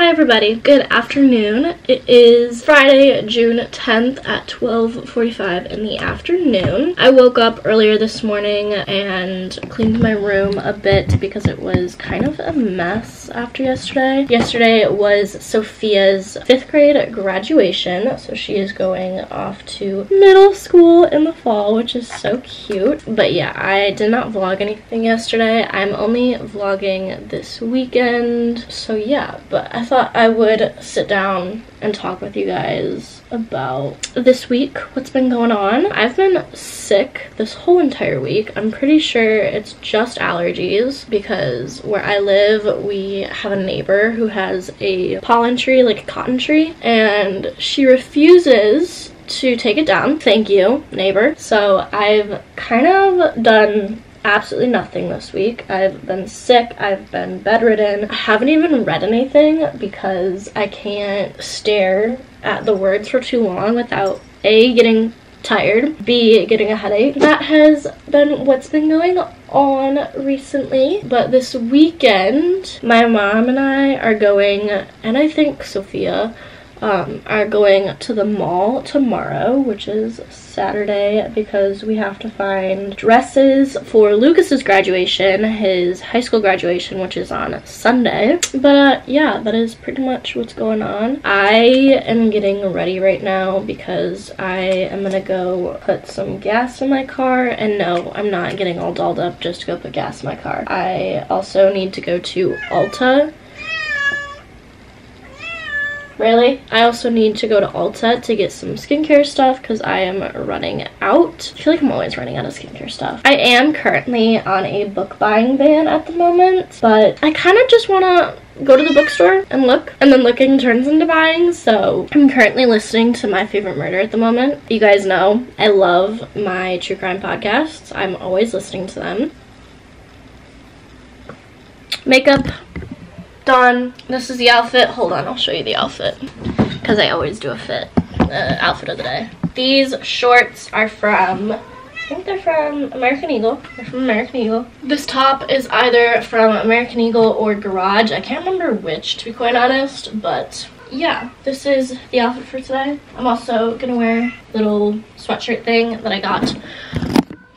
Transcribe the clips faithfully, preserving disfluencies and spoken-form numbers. Hi everybody, good afternoon. It is Friday, June tenth at twelve forty-five in the afternoon. I woke up earlier this morning and cleaned my room a bit because it was kind of a mess after yesterday. Yesterday was Sophia's fifth grade graduation, so she is going off to middle school in the fall, which is so cute. But yeah, I did not vlog anything yesterday. I'm only vlogging this weekend, so yeah, but I thought I would sit down and talk with you guys about this week, what's been going on. I've been sick this whole entire week. I'm pretty sure it's just allergies because where I live, we have a neighbor who has a pollen tree, like a cotton tree, and she refuses to take it down. Thank you, neighbor. So I've kind of done absolutely nothing this week. I've been sick, I've been bedridden. I haven't even read anything because I can't stare at the words for too long without A, getting tired, B, getting a headache. That has been what's been going on recently. But this weekend, my mom and I are going, and I think Sophia, Um, are going to the mall tomorrow, which is Saturday, because we have to find dresses for Lucas's graduation, his high school graduation, which is on Sunday. But uh, yeah, that is pretty much what's going on. I am getting ready right now because I am gonna go put some gas in my car. And no, I'm not getting all dolled up just to go put gas in my car. I also need to go to Ulta. Really? I also need to go to Ulta to get some skincare stuff because I am running out. I feel like I'm always running out of skincare stuff. I am currently on a book buying ban at the moment, but I kind of just want to go to the bookstore and look, and then looking turns into buying. So I'm currently listening to My Favorite Murder at the moment. You guys know I love my true crime podcasts. I'm always listening to them. Makeup done. This is the outfit. Hold on, I'll show you the outfit because I always do a fit uh, outfit of the day. These shorts are from, I think they're from American Eagle. They're from American Eagle. This top is either from American Eagle or Garage. I can't remember which, to be quite honest, but yeah, this is the outfit for today. I'm also gonna wear a little sweatshirt thing that I got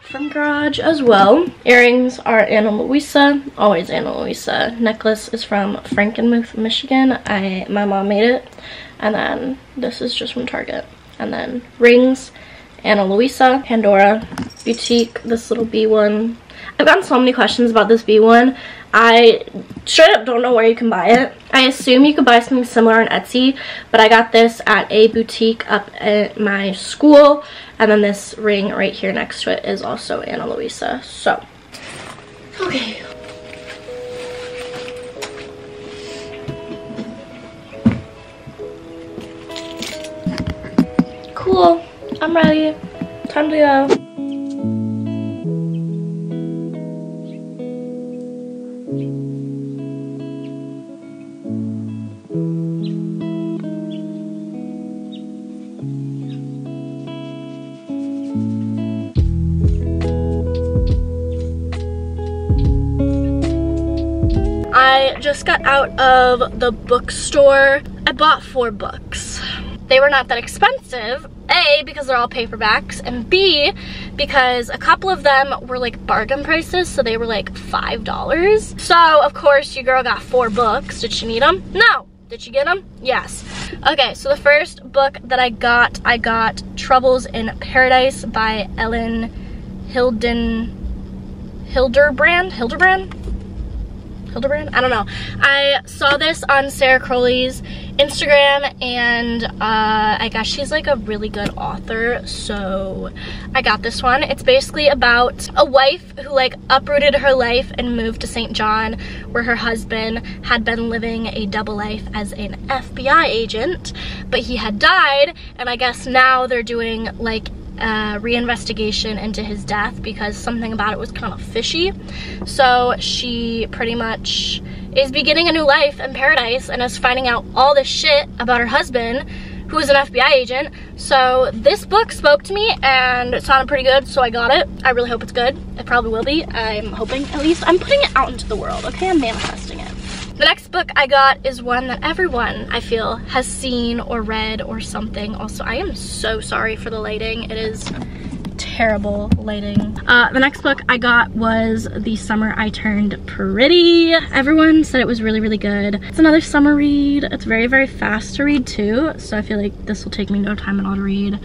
from Garage as well. Earrings are Ana Luisa, always Ana Luisa. Necklace is from Frankenmuth, Michigan. I my mom made it. And then this is just from Target. And then rings, Ana Luisa, Pandora, Boutique, this little bee one. I've gotten so many questions about this bee one. I straight up don't know where you can buy it. I assume you could buy something similar on Etsy, but I got this at a boutique up at my school. And then this ring right here next to it is also Ana Luisa. So, okay. Cool, I'm ready. Time to go. I just got out of the bookstore. I bought four books. They were not that expensive, A, because they're all paperbacks, and B, because a couple of them were like bargain prices, so they were like five dollars. So, of course, your girl got four books. Did she need them? No. Did she get them? Yes. Okay, so the first book that I got, I got Troubles in Paradise by Elin Hilden, Hilderbrand, Hilderbrand? Hilderbrand? I don't know. I saw this on Sarah Crowley's Instagram, and uh, I guess she's like a really good author, so I got this one. It's basically about a wife who like uprooted her life and moved to Saint John, where her husband had been living a double life as an F B I agent, but he had died, and I guess now they're doing like Uh, reinvestigation into his death because something about it was kind of fishy. So she pretty much is beginning a new life in paradise and is finding out all this shit about her husband, who is an F B I agent. So this book spoke to me and it sounded pretty good, so I got it. I really hope it's good. It probably will be. I'm hoping, at least. I'm putting it out into the world, okay? I'm manifesting it. The next book I got is one that everyone, I feel, has seen or read or something. Also, I am so sorry for the lighting. It is terrible lighting. Uh, the next book I got was The Summer I Turned Pretty. Everyone said it was really, really good. It's another summer read. It's very, very fast to read too, so I feel like this will take me no time at all to read.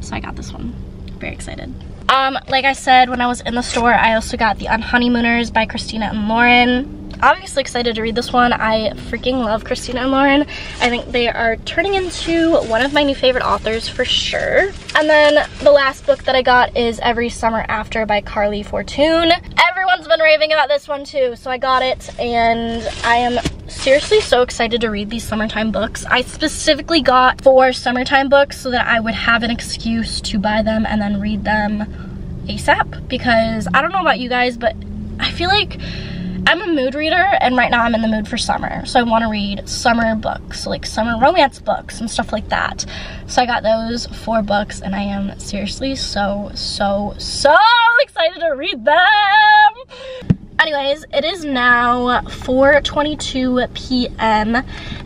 So I got this one. Very excited. Um, like I said, when I was in the store, I also got The Unhoneymooners by Christina and Lauren. Obviously excited to read this one. I freaking love Christina and Lauren. I think they are turning into one of my new favorite authors for sure. And then the last book that I got is Every Summer After by Carly Fortune. Everyone's been raving about this one too, so I got it, and I am seriously so excited to read these summertime books. I specifically got four summertime books so that I would have an excuse to buy them and then read them ASAP, because I don't know about you guys, but I feel like I'm a mood reader, and right now I'm in the mood for summer, so I want to read summer books, like summer romance books and stuff like that. So I got those four books, and I am seriously so, so, so excited to read them! Anyways, it is now four twenty-two p m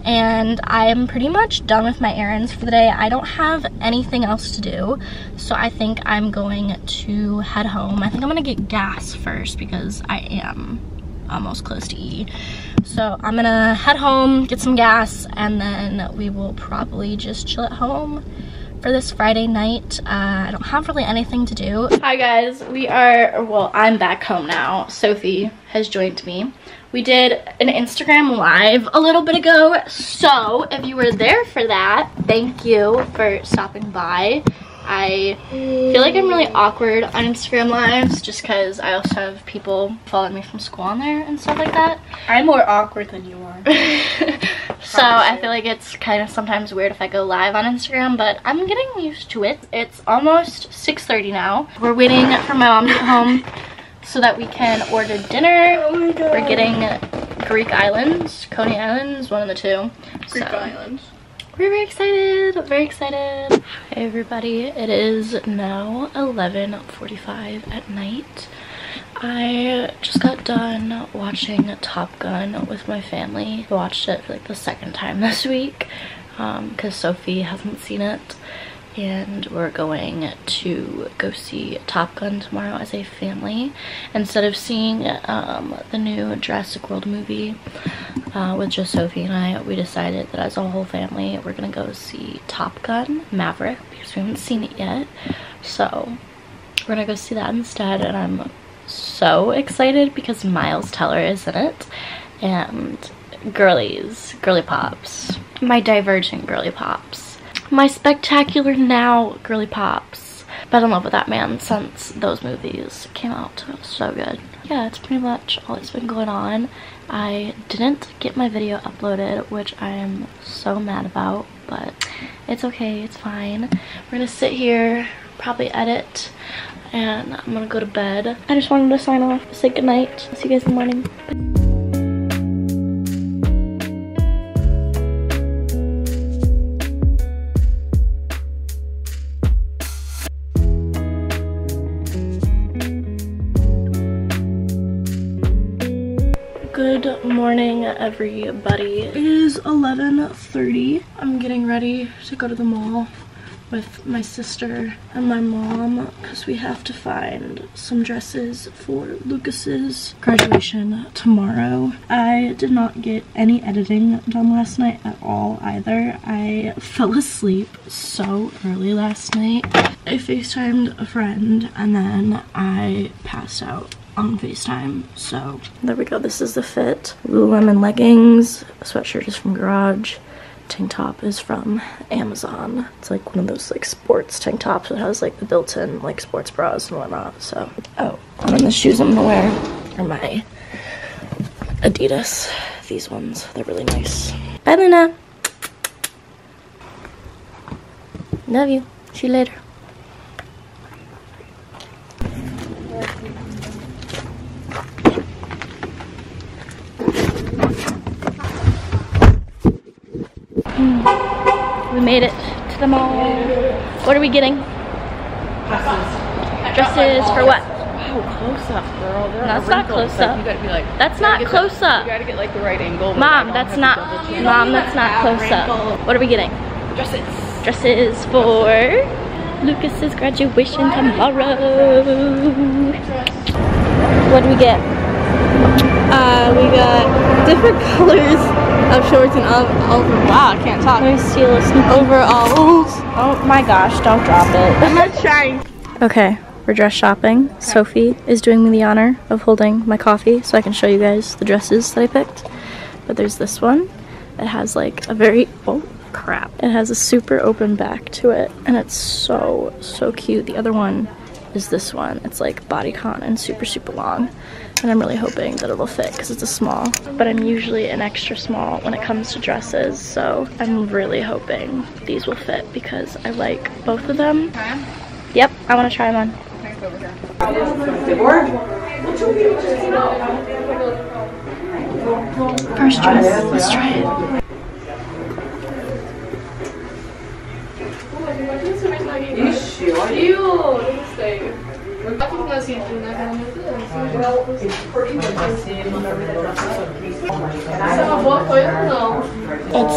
and I am pretty much done with my errands for the day. I don't have anything else to do, so I think I'm going to head home. I think I'm going to get gas first because I am almost close to E. So I'm gonna head home, get some gas, and then we will probably just chill at home for this Friday night. Uh, I don't have really anything to do. Hi guys, we are, well, I'm back home now. Sophie has joined me. We did an Instagram live a little bit ago, so if you were there for that, thank you for stopping by. I feel like I'm really awkward on Instagram lives just because I also have people following me from school on there and stuff like that. I'm more awkward than you are. So I feel like it's kind of sometimes weird if I go live on Instagram, but I'm getting used to it. It's almost six thirty now. We're waiting for my mom to get home so that we can order dinner. Oh my God. We're getting Greek Islands, Coney Islands, one of the two. Greek so. Islands. We're very excited, very excited. Hi everybody, it is now eleven forty-five at night. I just got done watching Top Gun with my family. I watched it for like the second time this week um, because Sophie hasn't seen it. And we're going to go see Top Gun tomorrow as a family instead of seeing um, the new Jurassic World movie uh, with just Sophie and I. We decided that as a whole family we're gonna go see Top Gun Maverick because we haven't seen it yet, so we're gonna go see that instead. And I'm so excited because Miles Teller is in it, and girlies, girly pops, my Divergent girly pops, my Spectacular Now girly pops. Been in love with that man since those movies came out. It was so good. Yeah, that's pretty much all that's been going on. I didn't get my video uploaded, which I am so mad about, but it's okay, it's fine. We're gonna sit here, probably edit, and I'm gonna go to bed. I just wanted to sign off, say goodnight. See you guys in the morning. Bye. Good morning, everybody. It is eleven thirty. I'm getting ready to go to the mall with my sister and my mom because we have to find some dresses for Lucas's graduation tomorrow. I did not get any editing done last night at all either. I fell asleep so early last night. I FaceTimed a friend and then I passed out on FaceTime, so there we go. This is the fit. Lululemon leggings, sweatshirt is from Garage, tank top is from Amazon. It's like one of those like sports tank tops that has like the built-in like sports bras and whatnot. So oh, and then the shoes I'm gonna wear are my Adidas, these ones, they're really nice. Bye Luna, love you, see you later. We made it to the mall. What are we getting? Dresses. Dresses for what? Oh, close up, girl. There that's not close up. Like, you gotta be like, that's not close the, up. You gotta get like the right angle. Mom, that's not. Mom, that's not close wrinkle. Up. What are we getting? Dresses. Dresses for dresses. Lucas's graduation what? tomorrow. What do we get? Uh, we got different colors of shorts and all over. Wow, I can't talk. Let me steal a sneaky. Overalls. Oh my gosh! Don't drop it. I'm not trying. Okay. We're dress shopping. Okay. Sophie is doing me the honor of holding my coffee so I can show you guys the dresses that I picked. But there's this one. It has like a very, oh crap. It has a super open back to it and it's so, so cute. The other one is this one. It's like bodycon and super, super long. And I'm really hoping that it'll fit because it's a small. But I'm usually an extra small when it comes to dresses. So I'm really hoping these will fit because I like both of them. Yep, I want to try them on. Over here. First dress, let's try it. It's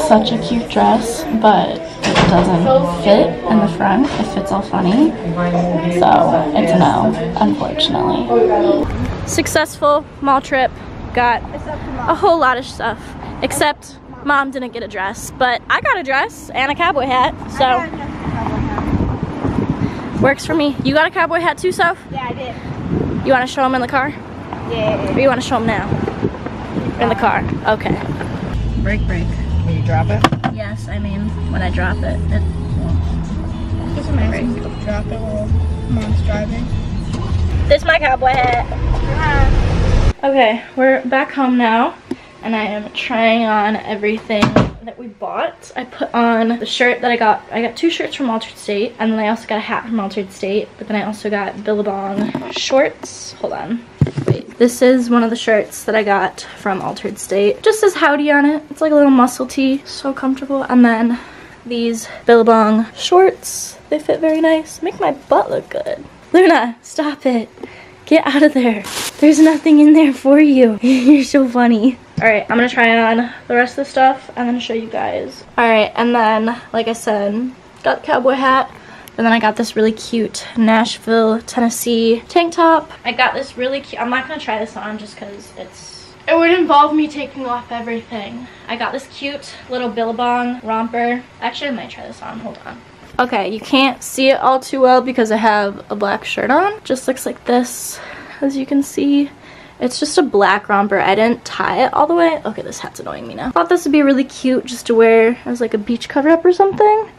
such a cute dress, but doesn't fit in the front. It fits all funny, so it's a no, unfortunately. Successful mall trip. Got a whole lot of stuff, except Mom didn't get a dress, but I got a dress and a cowboy hat, so works for me. You got a cowboy hat too, Soph? Yeah, I did. You want to show them in the car? Yeah. Or you want to show them now? In the car. Okay. Break, break. Will you drop it? Yes, I mean, when I drop it, it it's amazing. Drop it while Mom's driving. This is my cowboy hat. Yeah. Okay, we're back home now, and I am trying on everything that we bought. I put on the shirt that I got. I got two shirts from Altered State, and then I also got a hat from Altered State, but then I also got Billabong shorts. Hold on. This is one of the shirts that I got from Altered State. Just says howdy on it. It's like a little muscle tee. So comfortable. And then these Billabong shorts. They fit very nice. Make my butt look good. Luna, stop it. Get out of there. There's nothing in there for you. You're so funny. Alright, I'm going to try on the rest of the stuff and then show you guys. Alright, and then, like I said, got the cowboy hat. And then I got this really cute Nashville, Tennessee tank top. I got this really cute, I'm not going to try this on just because it's, it would involve me taking off everything. I got this cute little Billabong romper. Actually, I might try this on, hold on. Okay, you can't see it all too well because I have a black shirt on. Just looks like this, as you can see. It's just a black romper. I didn't tie it all the way. Okay, this hat's annoying me now. I thought this would be really cute just to wear as like a beach cover-up or something.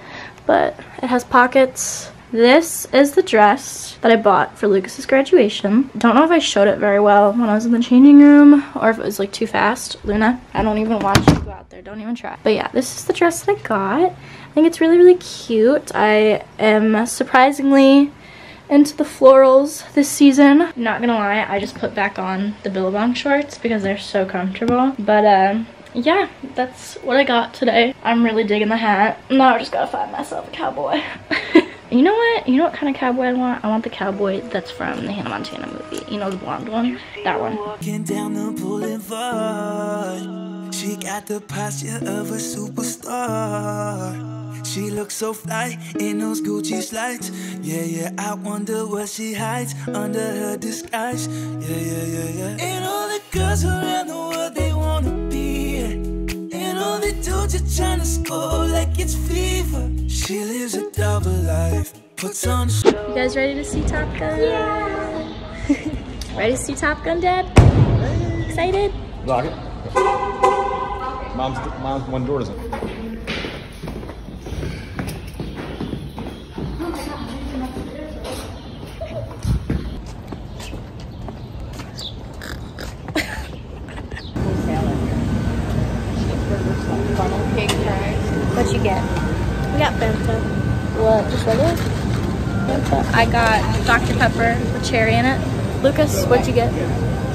But it has pockets. This is the dress that I bought for Lucas's graduation. Don't know if I showed it very well when I was in the changing room or if it was like too fast. Luna, I don't even watch you go out there. Don't even try. But yeah, this is the dress that I got. I think it's really, really cute. I am surprisingly into the florals this season. Not gonna lie, I just put back on the Billabong shorts because they're so comfortable. But um... yeah, that's what I got today. I'm really digging the hat. Now I just gotta find myself a cowboy. You know what? You know what kind of cowboy I want? I want the cowboy that's from the Hannah Montana movie. You know, the blonde one? That one. Walking down the boulevard. She got the posture of a superstar. She looks so fly in those Gucci slides. Yeah, yeah, I wonder what she hides under her disguise. Yeah, yeah, yeah, yeah. And all the girls around the world, they wanna dudes are trying to score like it's fever. She lives a double life. Puts on show. You guys ready to see Top Gun? Yeah. Ready to see Top Gun, Dad? Excited? Lock it. Mom's, mom's one door doesn't. What you get? We got Fanta. What? Just regular? Fanta. I got Doctor Pepper with cherry in it. Lucas, what'd you get?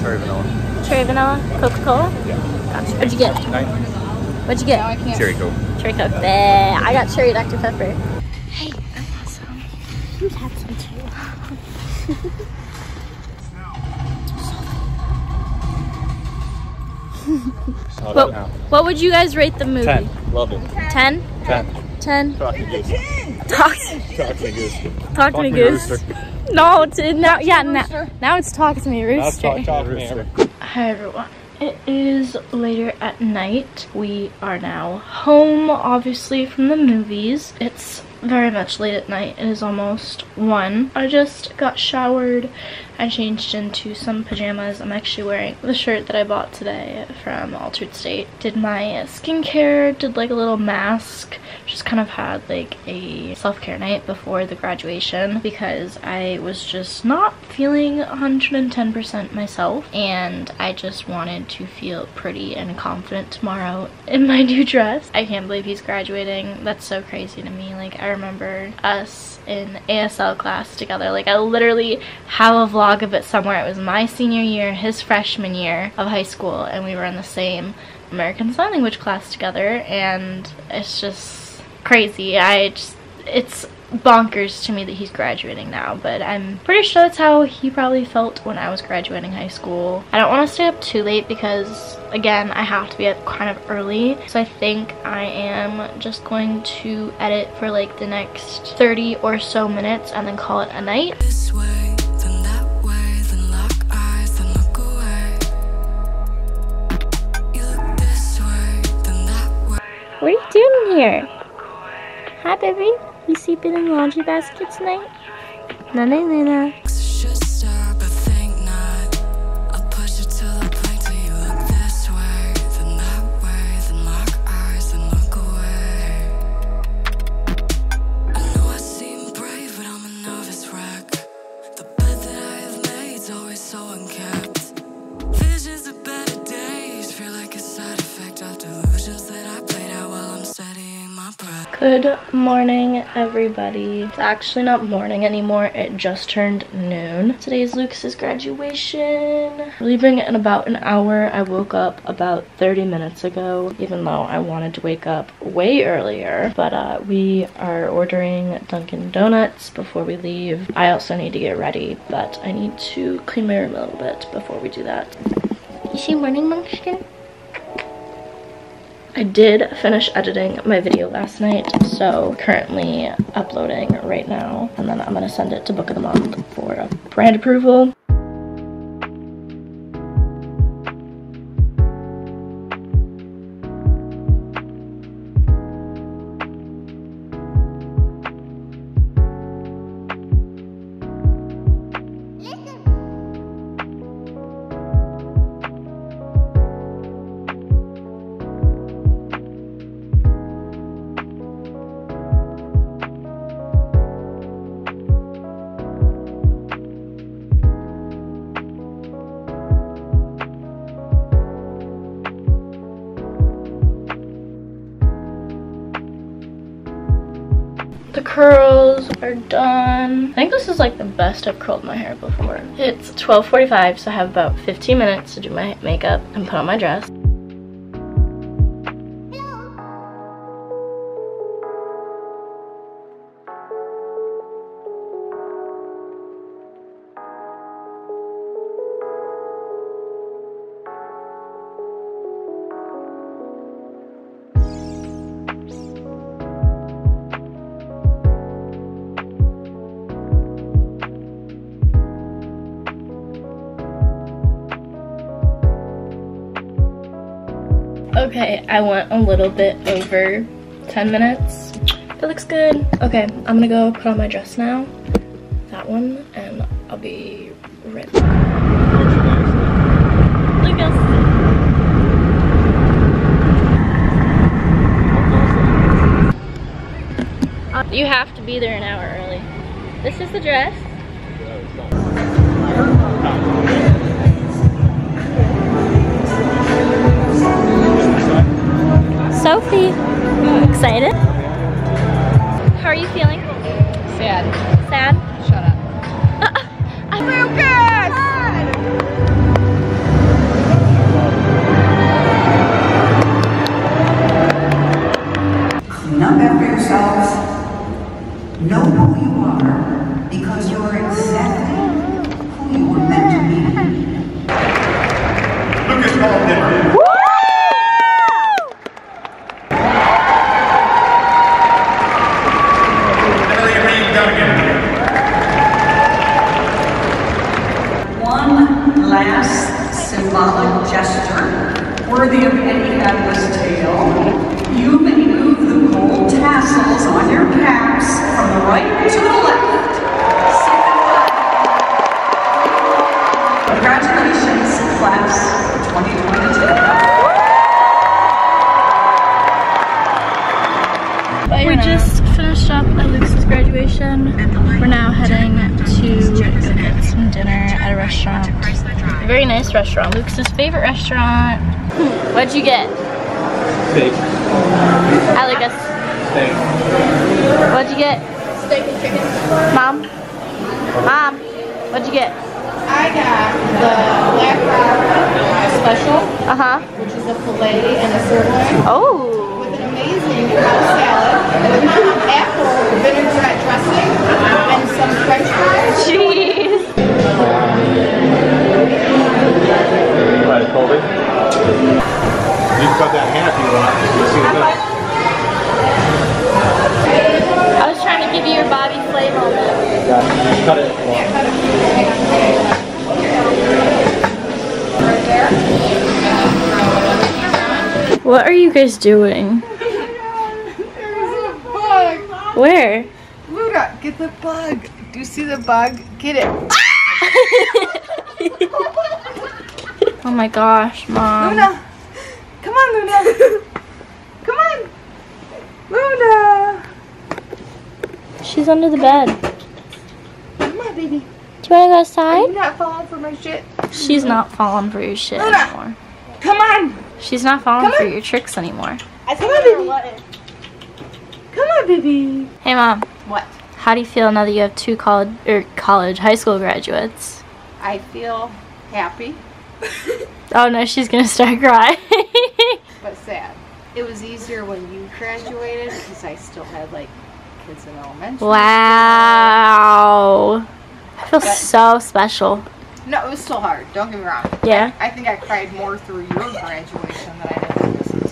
Cherry vanilla. Cherry vanilla? Coca-Cola? Yeah. Gotcha. What'd you get? Nine. What'd you get? No, I can't. Cherry Coke. Cherry Coke. Yeah. I got cherry Doctor Pepper. Hey, I want some. You had some too. Well, what would you guys rate the movie? ten. Love it. ten? ten. ten. Talk to me, Talk to me, Talk to me, Goose. No, it's now. Yeah, now, now it's Talk to Me, Rooster. Talk, talk to me, Rooster. Hi, everyone. It is later at night. We are now home, obviously, from the movies. It's very much late at night. It is almost one. I just got showered. I changed into some pajamas. I'm actually wearing the shirt that I bought today from Altered State. Did my skincare, did like a little mask. Just kind of had like a self-care night before the graduation because I was just not feeling one hundred ten percent myself, and I just wanted to feel pretty and confident tomorrow in my new dress. I can't believe he's graduating. That's so crazy to me. Like, I remember us in A S L class together. Like, I literally have a vlog of it somewhere. It was my senior year, his freshman year of high school, and we were in the same American Sign Language class together, and it's just crazy. I just, it's bonkers to me that he's graduating now, but I'm pretty sure that's how he probably felt when I was graduating high school. I don't want to stay up too late because, again, I have to be up kind of early, so I think I am just going to edit for like the next thirty or so minutes and then call it a night. This way. What are you doing here? Hi, baby. You sleeping in the laundry basket tonight? Nana, Lena. Good morning, everybody. It's actually not morning anymore. It just turned noon. Today's Lucas's graduation. Leaving in about an hour. I woke up about thirty minutes ago, even though I wanted to wake up way earlier. But uh, we are ordering Dunkin' Donuts before we leave. I also need to get ready, but I need to clean my room a little bit before we do that. Is she morning munchkin? I did finish editing my video last night, so currently uploading right now, and then I'm gonna send it to Book of the Month for a brand approval. The curls are done. I think this is like the best I've curled my hair before. It's twelve forty-five, so I have about fifteen minutes to do my makeup and put on my dress. Okay, I went a little bit over ten minutes. That looks good. Okay, I'm gonna go put on my dress now. That one, and I'll be ready. Lucas! You have to be there an hour early. This is the dress. Sophie, excited? How are you feeling? Sad. Sad? Shut up. Uh, I'm Lucas! Clean up after yourselves. Know who you are, because you are exactly who you were meant to be. Lucas called it. restaurant. Very nice restaurant. Lucas's favorite restaurant. What'd you get? Steak. I like us. Steak. What'd you get? Steak and chicken. Mom? Mom, what'd you get? I got the black rye special. Uh-huh. Which is a filet and a sirloin. Oh. With an amazing salad. And an apple vinaigrette dressing. And some french fries. Jeez. Right, Colby. You can cut that in half if you want. You'll see the I was trying to give you your Bobby flavor on that. Yeah, just cut it. Yeah, cut it. Right there. What are you guys doing? Where? Luda, get the bug. Do you see the bug? Get it. Oh my gosh, Mom. Luna. Come on, Luna. Come on. Luna. She's under the bed. Come on, baby. Do you want to go outside? Are you not falling for my shit? She's not falling for your shit Luna. Anymore. Come on. She's not falling for your tricks anymore. I think Come on, baby. Come on, baby. Hey, Mom. What? How do you feel now that you have two college or college high school graduates? I feel happy. Oh no, she's gonna start crying. But sad. It was easier when you graduated because I still had like kids in elementary. Wow. I feel but, so special. No, it was still hard. Don't get me wrong. Yeah. I, I think I cried more through your graduation than I did.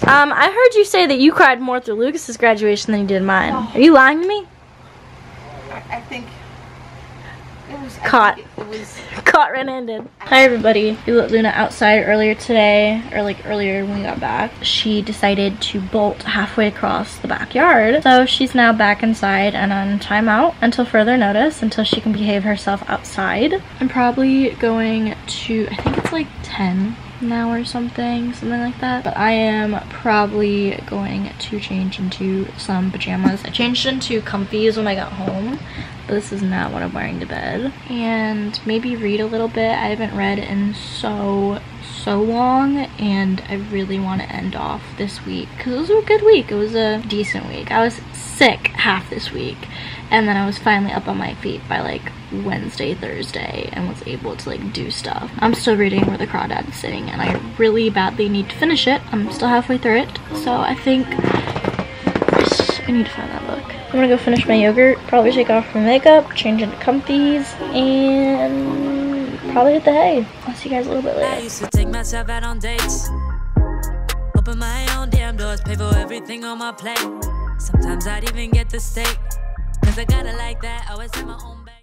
Um, I heard you say that you cried more through Lucas's graduation than you did mine. Oh. Are you lying to me? I, I think it was caught. It, it was caught red-handed. Hi everybody. We let Luna outside earlier today, or like earlier when we got back. She decided to bolt halfway across the backyard, so she's now back inside and on timeout until further notice, until she can behave herself outside. I'm probably going to. I think it's like ten. Now or something something like that, but I am probably going to change into some pajamas. I changed into comfies when I got home, but this is not what I'm wearing to bed, and maybe read a little bit. I haven't read in so so long, and I really want to end off this week because it was a good week. It was a decent week. I was sick half this week, and then I was finally up on my feet by like Wednesday, Thursday, and was able to like do stuff. I'm still reading Where the Crawdads Sing, and I really badly need to finish it. I'm still halfway through it, so I think I need to find that book. I'm gonna go finish my yogurt, probably take off my makeup, change into comfies, and probably hit the hay. I'll see you guys a little bit later. I used to take myself out on dates, open my own damn doors, pay for everything on my plate. Sometimes I'd even get the steak, cause I gotta like that, always have my own.